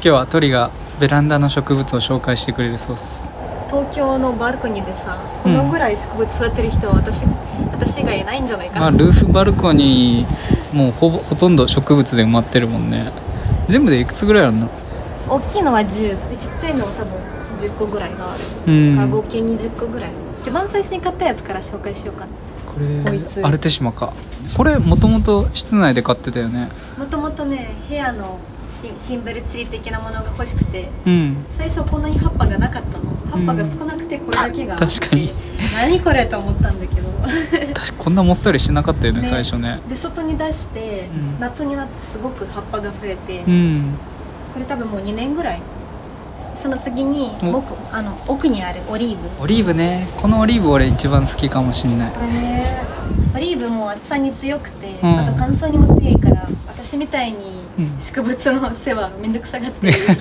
今日はトリがベランダの植物を紹介してくれるそうです。東京のバルコニーでさ、このぐらい植物育てる人は私以外いないんじゃないかな。まあ、ルーフバルコニーもうほとんど植物で埋まってるもんね。全部でいくつぐらいあるの？大きいのは10で、ちっちゃいのは多分10個ぐらいがある、から合計20個ぐらい。一番最初に買ったやつから紹介しようかな。これアルテシマか。これもともと室内で買ってたよね。もともとね、部屋のシンベルツリー的なものが欲しくて、最初こんなに葉っぱがなかったの。葉っぱが少なくてこれだけがあって、確かに何これと思ったんだけど確かこんなもっさりしなかったよね、最初ね。で外に出して、夏になってすごく葉っぱが増えて、これ多分もう2年ぐらい。その次に奥にあるオリーブ。オリーブね、このオリーブ俺一番好きかもしんない。オリーブも暑さに強くて、あと乾燥にも強いから、私みたいに植物の世話めんどくさがっている人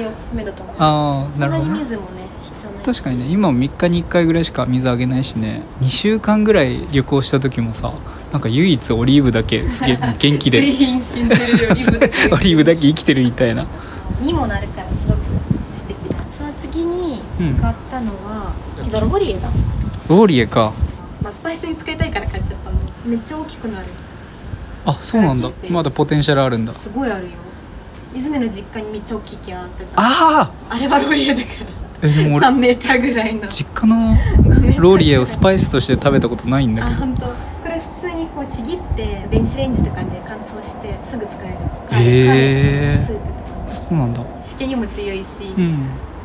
におすすめだと思う。ああ、なるほど。そんなに水もね必要ない。確かにね、今3日に1回ぐらいしか水あげないしね。2週間ぐらい旅行した時もさ、なんか唯一オリーブだけすげえ元気でオリーブだけ生きてるみたいなにもなるから、すごく素敵だ。その次に買ったのは、ローリエだ。ローリエか。まあスパイスに使いたいから買っちゃったの。めっちゃ大きくなる。あ、そうなんだ。まだポテンシャルあるんだ。すごいあるよ。泉の実家にめっちゃ大きい木あったじゃん。ああ、あれはローリエだから。でも俺3メーターぐらいの。実家のローリエをスパイスとして食べたことないんだけど。あ、本当。これ普通にこうちぎって電子レンジとかで乾燥してすぐ使える。へえ。スープとか。そうなんだ。湿気にも強いし、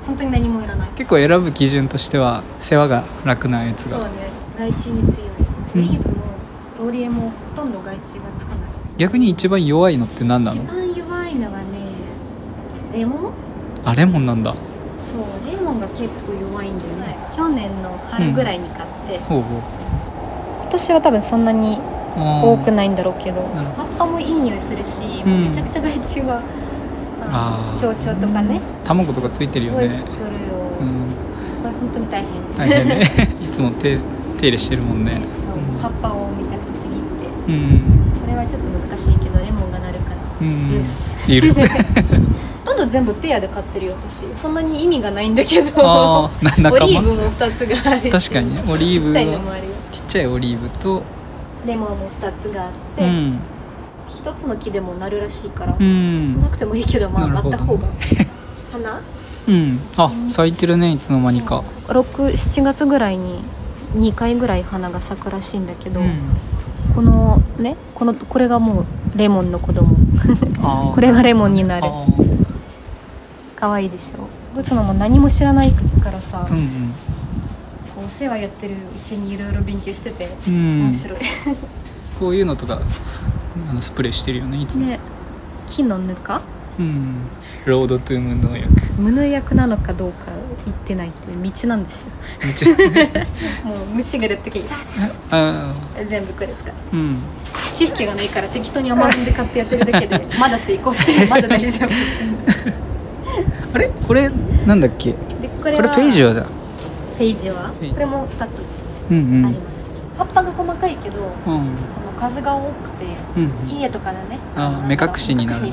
本当に何もいらない。結構選ぶ基準としては世話が楽なやつが。そうね。害虫に強い。オリーブもローリエもほとんど害虫がつかない。逆に一番弱いのって何なの？一番弱いのはね、レモン。あ、レモンなんだ。そう、レモンが結構弱いんだよね。去年の春ぐらいに買って、今年は多分そんなに多くないんだろうけど、葉っぱもいい匂いするし、めちゃくちゃ害虫は。蝶々とかね、卵とかついてるよね。これ本当に大変。大変ね。いつも手入れしてるもんね。そう、葉っぱをめちゃくちゃちぎって。これはちょっと難しいけど、レモンがなるから。許す。ほとんど全部ペアで買ってるよ、私。そんなに意味がないんだけど。オリーブも2つがある。確かにね、オリーブ。ちっちゃいオリーブと。レモンも2つがあって。一つの木でもなるらしいから、少なくてもいいけど、まあ、あった方が。花。あ、咲いてるね、いつの間にか。6、7月ぐらいに、2回ぐらい花が咲くらしいんだけど。この、ね、これがもう、レモンの子供。これがレモンになる。可愛いでしょ。ぶつのも何も知らないからさ。こう、世話やってるうちに、いろいろ勉強してて、面白い。こういうのとか。スプレーしてるよね、いつも。ね、木のぬか。ロードトゥ無農薬。無農薬なのかどうか言ってないけど、道なんですよ。もう虫が出る時に。全部これ使って。知識がないから、適当にアマゾンで買ってやってるだけで、まだ成功して、まだ大丈夫。あれ、これ、なんだっけ。これフェイジョアじゃん。フェイジョア。これも2つ。あります。葉っぱが細かいけど、その数が多くて、家とかでね、目隠しになる。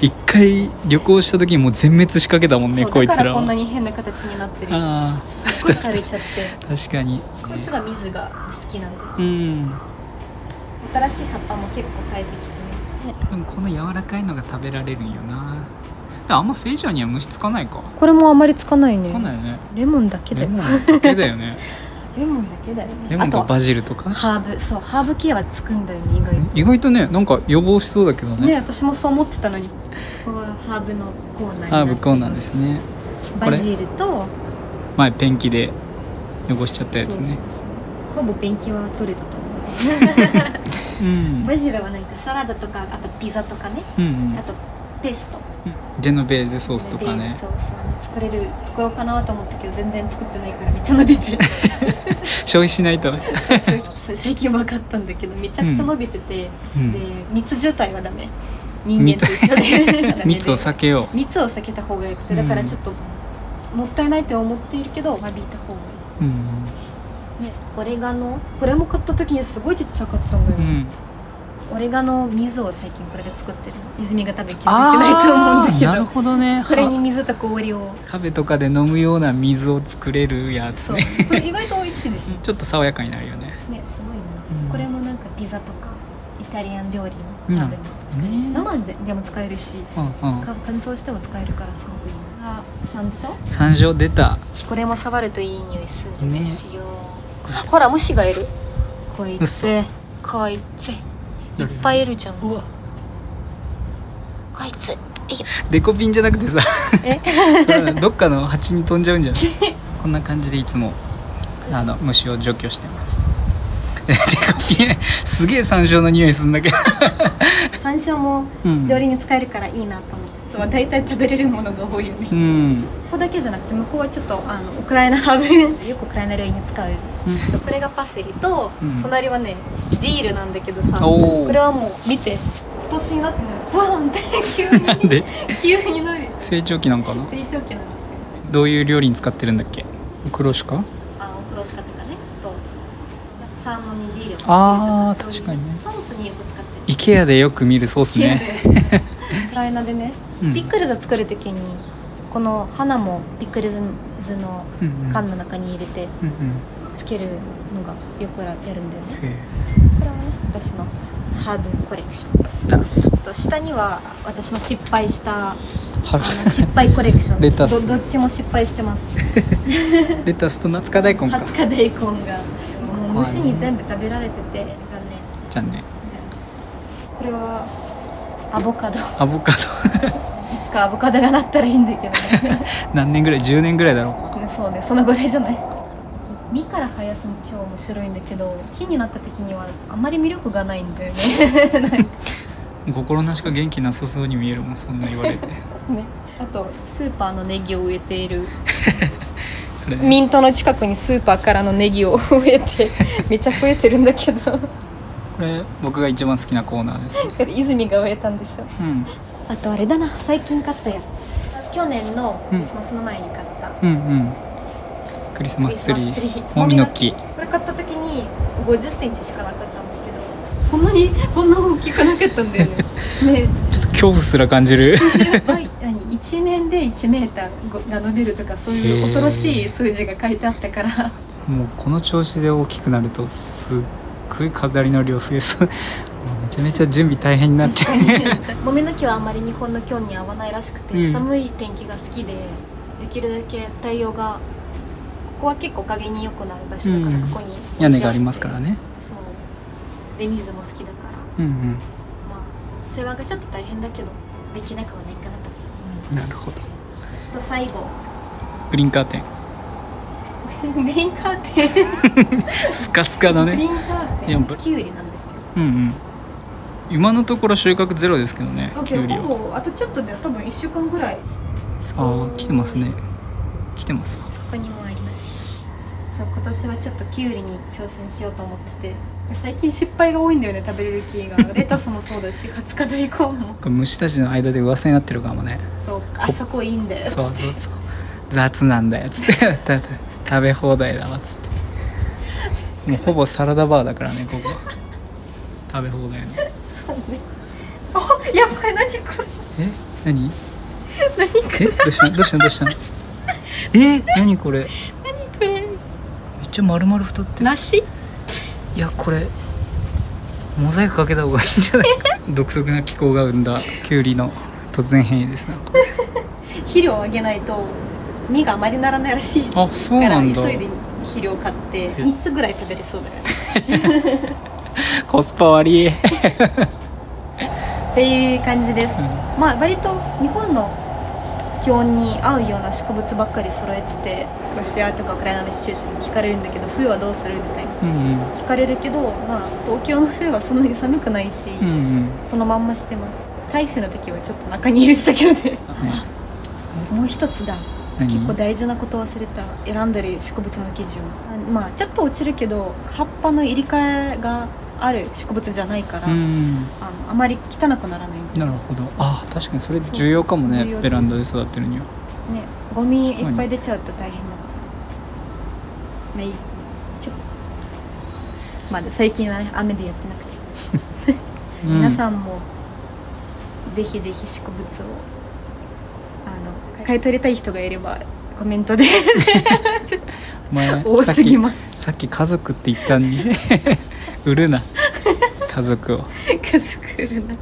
一回旅行した時にもう全滅しかけたもんね、こいつら。だからこんなに変な形になってる。すごい垂れちゃって。確かに。こいつが水が好きなんだ。新しい葉っぱも結構生えてきてね。でもこの柔らかいのが食べられるんよな。あんまフェイジョアには虫つかないか。これもあまりつかないね。つかないよね。レモンだけだよ。レモンだけだよね。レモンだけだよね。レモンとバジルとか。ハーブ、そう、ハーブ系はつくんだよね、意外とね、なんか予防しそうだけどね。ね、私もそう思ってたのに。ここはハーブのコーナーになってます。ハーブコーナーですね。バジルと。前ペンキで汚しちゃったやつね。ほぼペンキは取れたと思う。バジルはなんかサラダとか、あとピザとかね、あとペースト。ジェノベーゼソースとかね。そうそう、作ろうかなと思ったけど、全然作ってないから、めっちゃ伸びて。消費しないと。最近分かったんだけど、めちゃくちゃ伸びてて、で、蜜渋滞はダメ。人間と一緒で。蜜を避けよう。蜜を避けた方がよくて、だからちょっと。もったいないと思っているけど、間引いた方がいい。ね、オレガノ、これも買った時にすごいちっちゃかったんだよ。オレガノ水を最近これで作ってる。泉が多分気づいてないと思うんだけど。なるほどね。これに水と氷をカフェとかで飲むような水を作れるやつね。そう、これ意外と美味しいでしょ。ちょっと爽やかになるよね。ね、すごいな、うん、これもなんかピザとかイタリアン料理の鍋に使えるし、生でも使えるし、うんうん、乾燥しても使えるからすごくいい。あ、山椒。山椒出た。これも触るといい匂いするんですよ。ね、ほら虫がいる。こいつ、こいつ。いっぱいいるじゃん。こいつ。デコピンじゃなくてさ。どっかの蜂に飛んじゃうんじゃない。こんな感じでいつも虫を除去してます。デコピンすげえ山椒の匂いするんだけど。山椒も料理に使えるからいいなと思って。まあ大体食べれるものが多いよね。うん、ここだけじゃなくて向こうはちょっとウクライナハーブよくウクライナ料理に使う。そう、これがパセリと、うん、隣はねディールなんだけどさ、これはもう見て今年になってねバーンって急になる。成長期なんかな。成長期なんですよ。どういう料理に使ってるんだっけ？オクロシカ？あ、オクロシカとかねとサーモンにディールをかけるとか。あー、確かにね。ソースによく使ってる。イケアでよく見るソースね。ウクライナでね、ピクルス作るときにこの花もピクルスの缶の中に入れてつけるのがよくやるんだよね。これはね、私のハーブコレクションです。ちょっと下には私の失敗した失敗コレクション。レタス。どっちも失敗してます。レタスと夏香大根か。夏香大根がもう虫に全部食べられてて残念。これは。アボカドいつかアボカドがなったらいいんだけどね。何年ぐらい10年ぐらいだろうか。そうね、そのぐらいじゃない。実から生やすの超面白いんだけど、木になった時にはあんまり魅力がないんだよね。心なしか元気なさそうに見えるもん、そんな言われて。ね、あとスーパーのネギを植えている。ミントの近くにスーパーからのネギを植えてめっちゃ増えてるんだけど。これ僕が一番好きなコーナーです、ね。これ泉が植えたんでしょ。うん、あとあれだな、最近買ったやつ。去年のクリスマスの前に買った。クリスマスツリー。もみの木。これ買った時に50センチしかなかったんだけど、ほんまにこんな大きくなかったんだよね。ね。ちょっと恐怖すら感じる。やばい。一年で1メーターが伸びるとかそういう恐ろしい数字が書いてあったから。もうこの調子で大きくなるとすっすごい飾りの量増えそう。めちゃめちゃ準備大変になっちゃう。もみの木はあんまり日本の気温に合わないらしくて、寒い天気が好きで、できるだけ太陽がここは結構陰に良くなる場所だから、ここに屋根がありますからね。そう。で水も好きだから。まあ世話がちょっと大変だけどできなくはないかなと思います。なるほど。最後。グリーンカーテン。グリーンカーテンスカスカだね。キュウリなんですよ。今のところ収穫ゼロですけどね。キュウリをあとちょっとで多分1週間ぐらい。ああ、来てますね。来てますわ。ここにもありますよ。そう、今年はちょっとキュウリに挑戦しようと思ってて、最近失敗が多いんだよね、食べれる気が。レタスもそうだし、夏香大根も。虫たちの間で噂になってるかもね。そう、あそこいいんだよ。そうそうそう。雑なんだよつって食べ放題だわつってもうほぼサラダバーだからね、ここ食べ放題の。そうね。あ、やばい、何これ。え、何何これ。どうしたどうしたどうした。え、何これ何これ。めっちゃ丸々太ってる。梨。いや、これモザイクかけた方がいいんじゃないか。独特な気候が生んだキュウリの突然変異ですな。肥料をあげないと実があまりならないらしいから、急いで肥料を買って3つぐらい食べれそうだよね。コスパ悪いっていう感じです、うん。まあ割と日本の気温に合うような植物ばっかり揃えてて、ロシアとかウクライナのシチュエーションに聞かれるんだけど、冬はどうするみたいな、聞かれるけど、まあ東京の冬はそんなに寒くないし、そのまんましてます。台風の時はちょっと中に入れてたけどね。もう一つだ、結構大事なこと忘れた。選んでる植物の基準、まあちょっと落ちるけど葉っぱの入り替えがある植物じゃないから、あまり汚くならない。なるほど。あ、確かにそれ重要かもね。ベランダで育ってるにはね、ゴミいっぱい出ちゃうと大変だからね。ちょっとまだ最近はね、雨でやってなくて皆さんもぜひぜひ植物を買い取りたい人がいればコメントで多すぎます。さっき家族って言ったのに売るな、家族を。家族売るな。